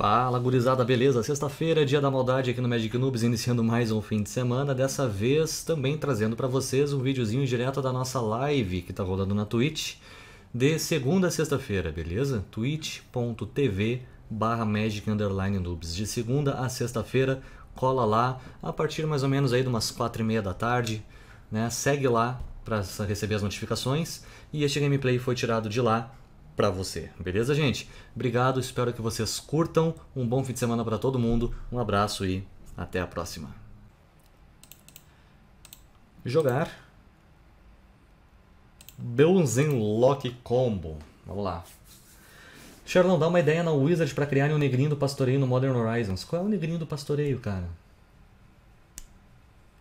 Fala, gurizada, beleza? Sexta-feira, dia da maldade aqui no Magic Noobs, iniciando mais um fim de semana. Dessa vez, também trazendo para vocês um videozinho direto da nossa live que tá rolando na Twitch de segunda a sexta-feira, beleza? twitch.tv/Magic Underline Noobs. De segunda a sexta-feira, cola lá a partir mais ou menos aí de umas 4h30 da tarde, né? Segue lá para receber as notificações e este gameplay foi tirado de lá pra você, beleza, gente? Obrigado, espero que vocês curtam, um bom fim de semana pra todo mundo, um abraço e até a próxima. Jogar Belzenlok Combo, vamos lá. Charlão, dá uma ideia na Wizard pra criar um negrinho do pastoreio no Modern Horizons. Qual é o negrinho do pastoreio, cara?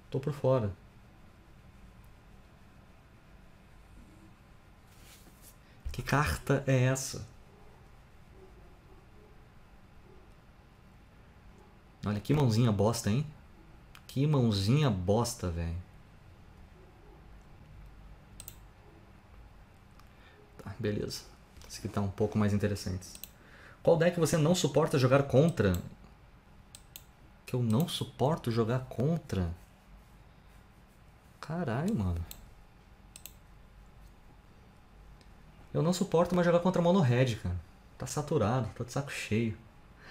Tô por fora. Que carta é essa? Olha que mãozinha bosta, hein? Que mãozinha bosta, velho. Tá, beleza. Esse aqui tá um pouco mais interessante. Qual deck você não suporta jogar contra? Que eu não suporto jogar contra? Caralho, mano. Eu não suporto mais jogar contra Monohead, cara. Tá saturado, tá de saco cheio.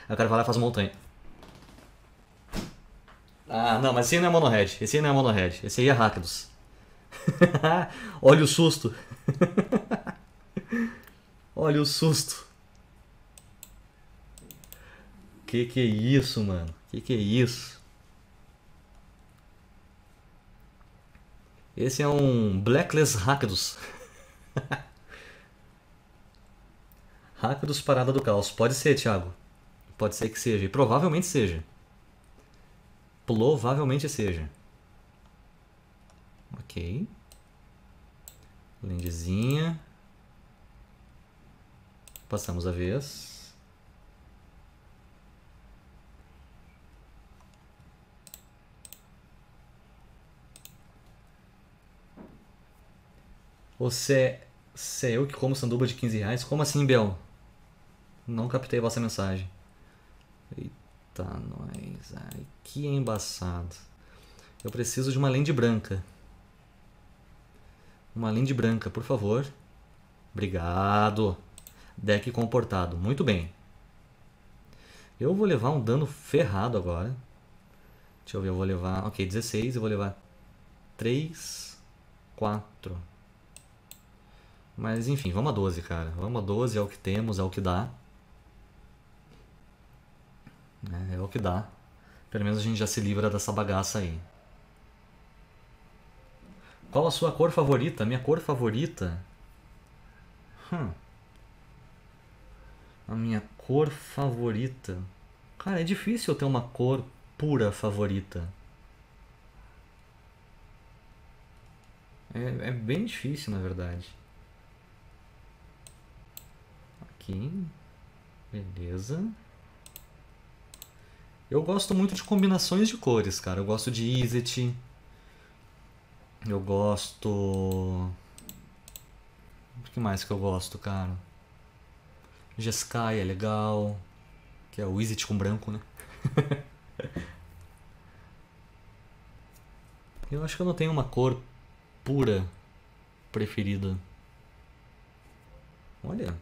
Aí o cara vai lá e faz montanha. Ah, não, mas esse aí não é Monohead. Esse aí não é Monohead. Esse aí é Hackedos. Olha o susto. Olha o susto. Que é isso, mano? Que é isso? Esse é um Blackless Hackedos. Hackedos Parada do Caos. Pode ser, Thiago. Pode ser que seja. E provavelmente seja. Provavelmente seja. Ok. Lendezinha. Passamos a vez. Você... Se é eu que como sanduba de 15 reais? Como assim, Bel? Não captei a vossa mensagem. Eita, nós. Ai, que embaçado. Eu preciso de uma lente branca. Uma lente branca, por favor. Obrigado. Deck comportado. Muito bem. Eu vou levar um dano ferrado agora. Deixa eu ver, eu vou levar... Ok, 16. Eu vou levar 3, 4... Mas enfim, vamos a 12, cara. Vamos a 12, é o que temos, é o que dá. É o que dá. Pelo menos a gente já se livra dessa bagaça aí. Qual a sua cor favorita? Minha cor favorita? A minha cor favorita... Cara, é difícil eu ter uma cor pura favorita. É bem difícil, na verdade. Beleza. Eu gosto muito de combinações de cores, cara. Eu gosto de Izzet. Eu gosto... O que mais que eu gosto, cara? Jeskai é legal. Que é o Izzet com branco, né? Eu acho que eu não tenho uma cor pura preferida. Olha...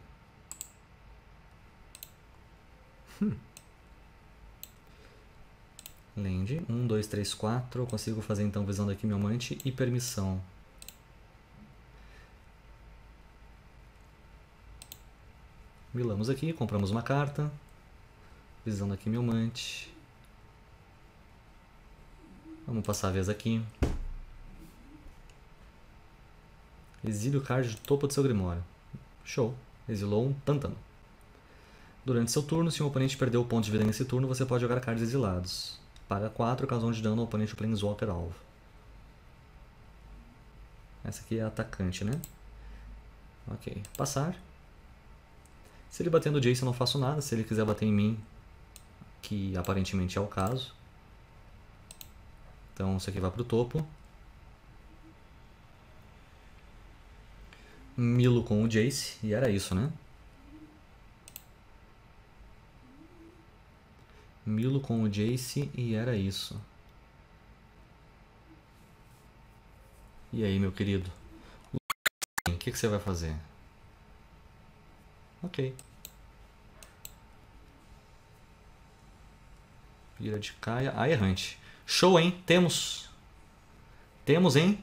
Land, 1, 2, 3, 4. Eu consigo fazer então visão daqui, meu amante. E permissão. Milamos aqui, compramos uma carta. Visão daqui, meu amante. Vamos passar a vez aqui. Exile o card do topo do seu grimório. Show, exilou um Tantan. Durante seu turno, se um oponente perdeu o ponto de vida nesse turno, você pode jogar cards exilados. Paga 4, causa 1 de dano ao oponente do Planeswalker alvo. Essa aqui é a atacante, né? Ok. Passar. Se ele bater no Jace, eu não faço nada. Se ele quiser bater em mim, que aparentemente é o caso. Então, isso aqui vai pro topo. Milo com o Jace. E era isso, né? Milo com o Jace e era isso. E aí, meu querido? O que você vai fazer? Ok. Ira de Caia. Ah, Errante. Show, hein? Temos. Temos, hein?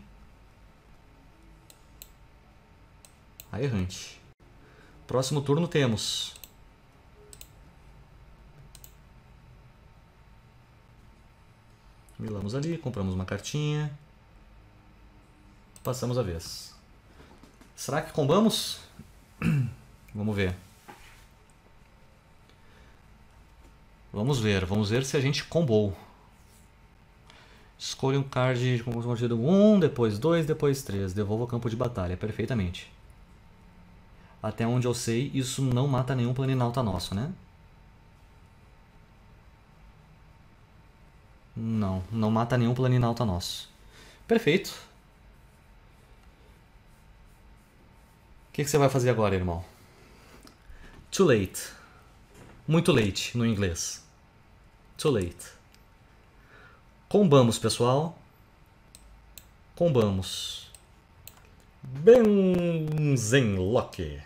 Ah, Errante. Próximo turno temos. Milamos ali, compramos uma cartinha. Passamos a vez. Será que combamos? Vamos ver. Vamos ver se a gente combou. Escolha um card de combo 1, depois 2, depois 3. Devolva o campo de batalha, perfeitamente. Até onde eu sei, isso não mata nenhum Planinalto nosso, né? Não, não mata nenhum Planinalto nosso. Perfeito. O que você vai fazer agora, irmão? Too late. Muito late no inglês. Too late. Combamos, pessoal. Combamos. Belzenlok.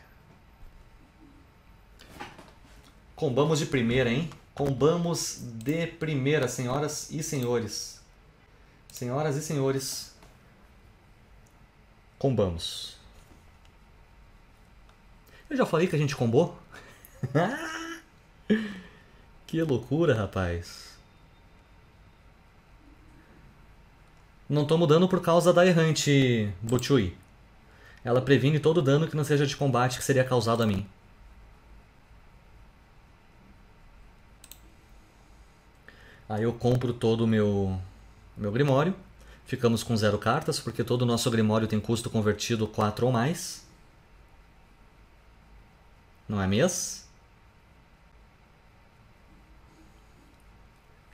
Combamos de primeira, hein? Combamos de primeira, senhoras e senhores. Senhoras e senhores. Combamos. Eu já falei que a gente combou? Que loucura, rapaz. Não tô mudando por causa da Errante, Butchui. Ela previne todo dano que não seja de combate que seria causado a mim. Aí eu compro todo o meu Grimório. Ficamos com 0 cartas, porque todo o nosso Grimório tem custo convertido 4 ou mais. Não é mesmo?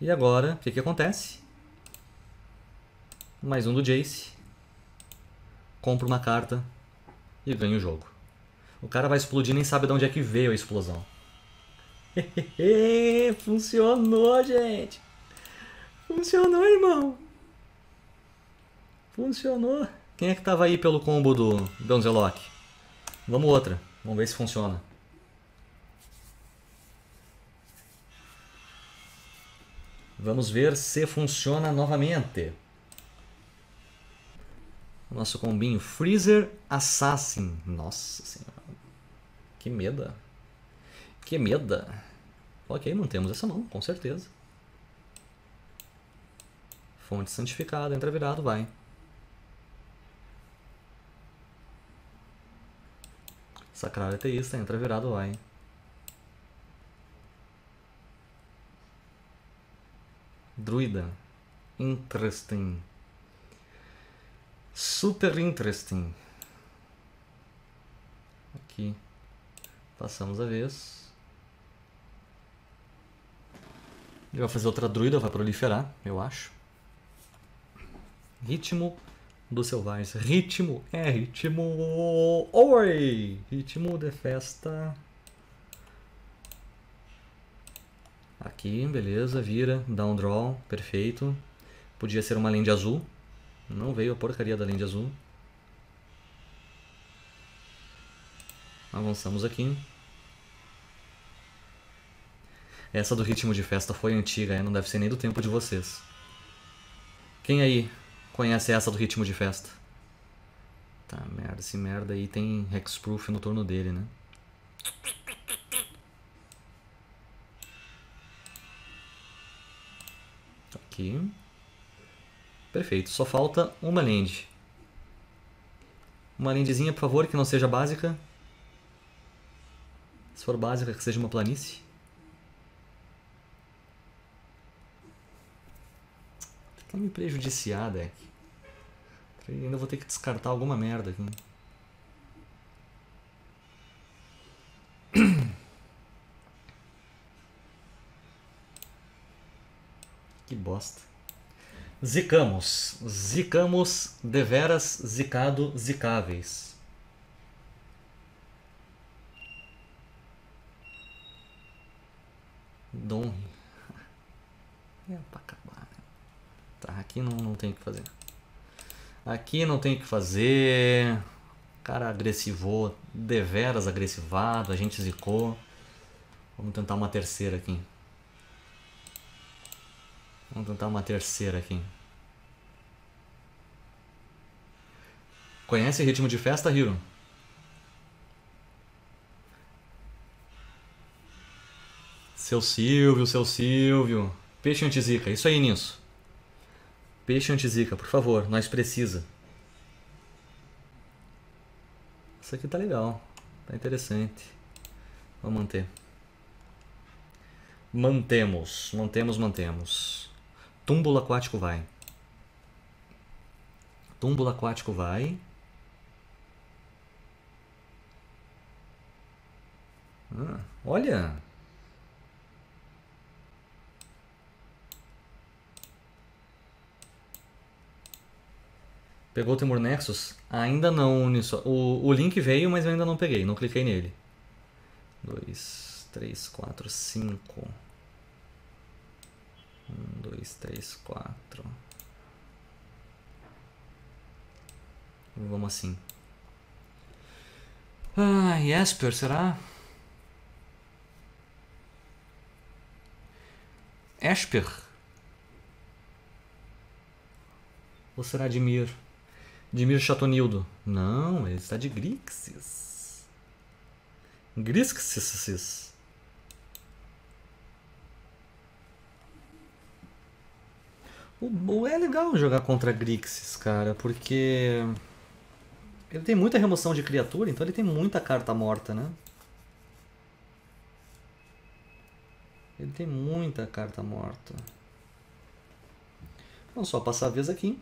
E agora, o que acontece? Mais um do Jace. Compro uma carta e ganho o jogo. O cara vai explodir e nem sabe de onde é que veio a explosão. Funcionou, gente! Funcionou, irmão! Funcionou! Quem é que tava aí pelo combo do Belzenlok? Vamos outra. Vamos ver se funciona. Vamos ver se funciona novamente. Nosso combinho. Freezer Assassin. Nossa senhora. Que medo. Que medo. Ok, mantemos essa mão, com certeza. Fonte santificada, entra virado, vai. Sacrário ateísta, entra virado, vai. Druida. Interesting. Super interesting. Aqui. Passamos a vez. Ele vai fazer outra druida, vai proliferar, eu acho. Ritmo do selvagem. Ritmo, é ritmo. Oi! Ritmo de festa. Aqui, beleza, vira, dá um draw, perfeito. Podia ser uma lente azul. Não veio a porcaria da lente azul. Avançamos aqui. Essa do ritmo de festa foi antiga, não deve ser nem do tempo de vocês. Quem aí conhece essa do ritmo de festa? Tá, merda. Esse merda aí tem Hexproof no turno dele, né? Aqui. Perfeito. Só falta uma land. Uma landzinha, por favor, que não seja básica. Se for básica, que seja uma planície. Me prejudiciar, deck. Ainda vou ter que descartar alguma merda aqui. Que bosta. Zicamos. Zicamos, deveras, zicado, zicáveis. Dom. é pra acabar, né? Tá, aqui não tem o que fazer. Aqui não tem o que fazer. O cara agressivou, deveras agressivado, a gente zicou. Vamos tentar uma terceira aqui. Conhece Ritmo de Festa, Hiro? Seu Silvio. Peixe antizica, isso aí nisso. Peixe antizica, por favor, nós precisa. Isso aqui tá legal, tá interessante. Vamos manter. Mantemos. Túmbulo aquático vai. Olha! Pegou o Temur Nexus? Ainda não, nisso. O link veio, mas eu ainda não peguei, não cliquei nele. 2, 3, 4, 5. 1, 2, 3, 4. Vamos assim. Ah, Esper, será? Esper? Ou será Dimir? Dimir Chatonildo? Não, ele está de Grixis. Grixis. É legal jogar contra Grixis, cara, porque ele tem muita remoção de criatura, então ele tem muita carta morta, né? Vamos só passar a vez aqui.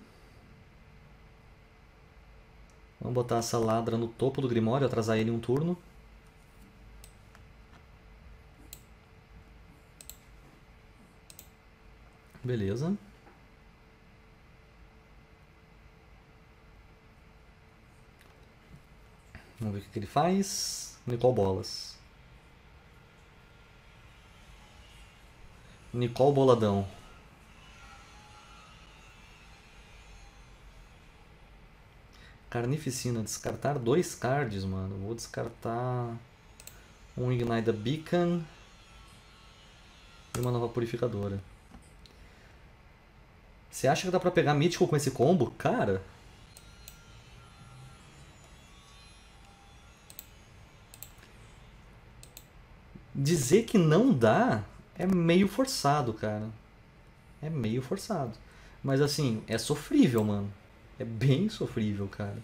Vamos botar essa ladra no topo do Grimório, atrasar ele um turno. Beleza. Vamos ver o que ele faz. Nicol Boladão. Carnificina. Descartar 2 cards, mano. Vou descartar um Ignite the Beacon e uma nova Purificadora. Você acha que dá pra pegar Mítico com esse combo? Cara... dizer que não dá é meio forçado, cara. Mas assim, é sofrível, mano. É bem sofrível, cara.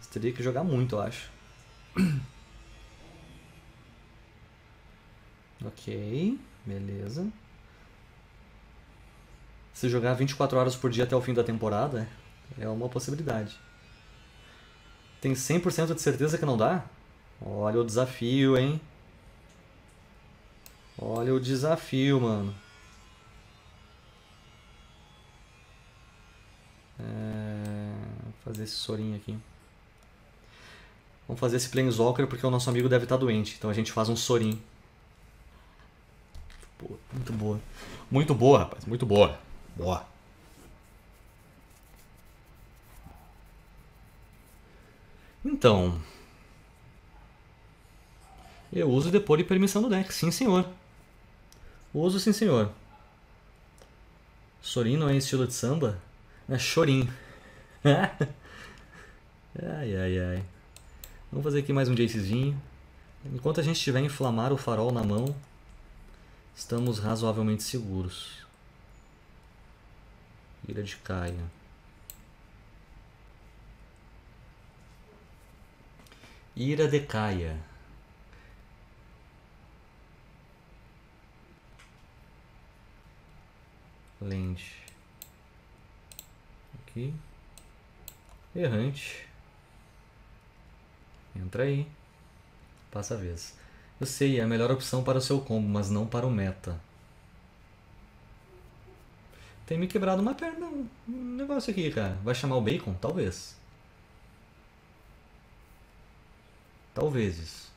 Você teria que jogar muito, eu acho. Ok, beleza. Se jogar 24 horas por dia até o fim da temporada, é uma possibilidade. Tem 100% de certeza que não dá? Olha o desafio, hein? Olha o desafio, mano. Vou fazer esse Sorin aqui. Vamos fazer esse Planeswalker porque o nosso amigo deve estar doente. Então a gente faz um Sorin. Muito boa. Muito boa, rapaz. Então... eu uso depor e permissão do deck, sim senhor. Uso sim senhor. Sorin não é estilo de samba? É chorim. Ai. Vamos fazer aqui mais um Jacezinho. Enquanto a gente tiver a inflamar o farol na mão, estamos razoavelmente seguros. Ira de Caia. Ira de Caia. Lente aqui, Errante, entra aí, passa a vez. Eu sei, é a melhor opção para o seu combo, mas não para o meta. Tem me quebrado uma perna, um negócio aqui, cara. Vai chamar o Bacon? Talvez. Talvez isso.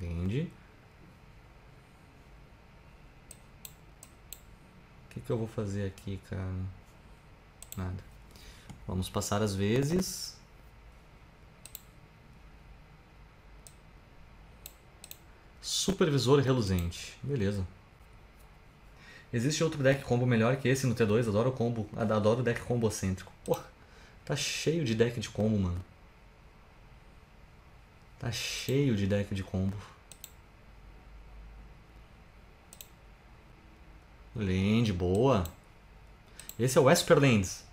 Lende. que eu vou fazer aqui, cara? Nada. Vamos passar às vezes. Supervisor Reluzente. Beleza. Existe outro deck combo melhor que esse no T2? Adoro o combo. Adoro o deck combocêntrico. Porra, tá cheio de deck de combo, mano. Tá cheio de deck de combo. Lend, boa. Esse é o Esper Lendes.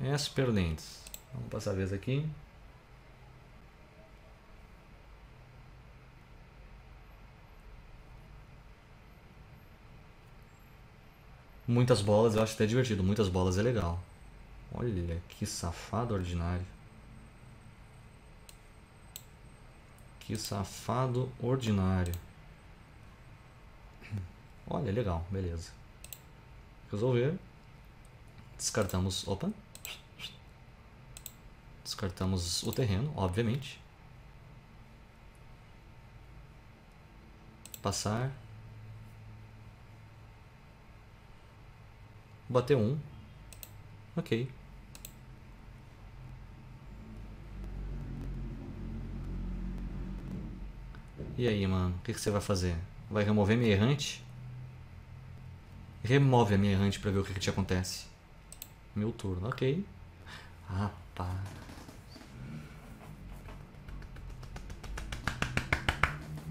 Esper Lendes. Vamos passar a vez aqui. Muitas bolas, eu acho até divertido. Muitas bolas é legal. Olha que safado ordinário. Que safado ordinário. Olha, legal, beleza. Resolver. Descartamos, opa. Descartamos o terreno, obviamente. Passar. Bater um. Ok. E aí, mano? O que você vai fazer? Vai remover minha errante? Remove a minha errante pra ver o que te acontece. Meu turno, ok. Rapaz.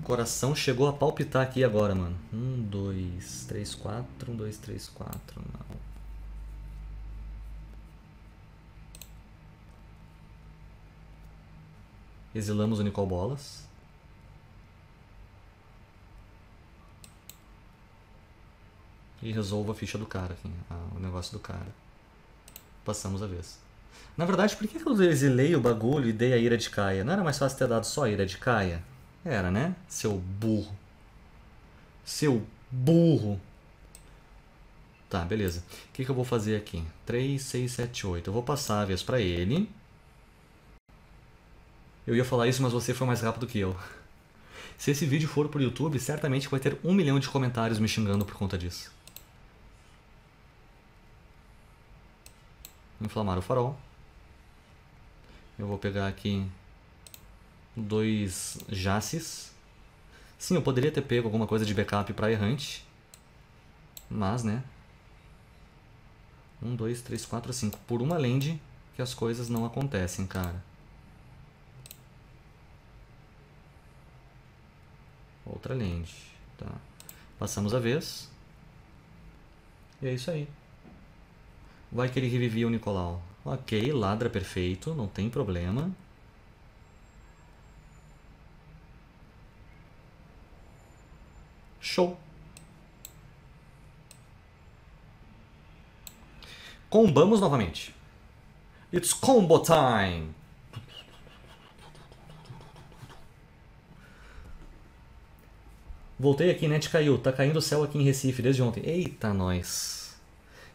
Coração chegou a palpitar aqui agora, mano. 1, 2, 3, 4. 1, 2, 3, 4. Não. Exilamos o Nicol Bolas. E resolvo a ficha do cara aqui, o negócio do cara. Passamos a vez. Na verdade, por que eu exilei o bagulho e dei a Ira de Caia? Não era mais fácil ter dado só a Ira de Caia? Era, né? Seu burro. Seu burro. Tá, beleza. O que eu vou fazer aqui? 3, 6, 7, 8. Eu vou passar a vez pra ele. Eu ia falar isso, mas você foi mais rápido que eu. Se esse vídeo for pro YouTube, certamente vai ter 1 milhão de comentários me xingando por conta disso. Inflamar o farol. Eu vou pegar aqui 2 Jaces. Sim, eu poderia ter pego alguma coisa de backup pra errante. Mas, né? 1, 2, 3, 4, 5. Por uma land que as coisas não acontecem, cara. Outra lente, tá? Passamos a vez. E é isso aí. Vai que ele revivia o Nicolau. Ok, ladra perfeito, não tem problema. Show. Combamos novamente. It's combo time. Voltei aqui, net caiu. Tá caindo o céu aqui em Recife desde ontem. Eita, nós.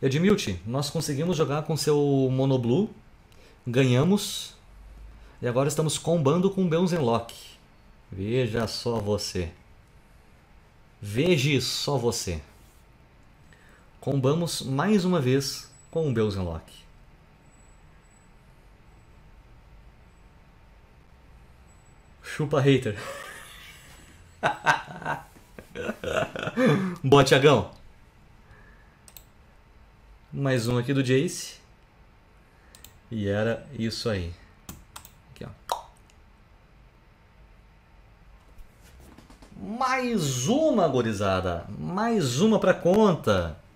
Edmilt, nós conseguimos jogar com seu Monoblue. Ganhamos. E agora estamos combando com o Belzenlok. Veja só você. Veja só você. Combamos mais uma vez com o Belzenlok. Chupa hater. Boa, Tiagão. Mais um aqui do Jace. E era isso aí. Aqui, ó. Mais uma, gurizada. Mais uma pra conta.